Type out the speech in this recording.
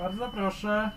Bardzo proszę.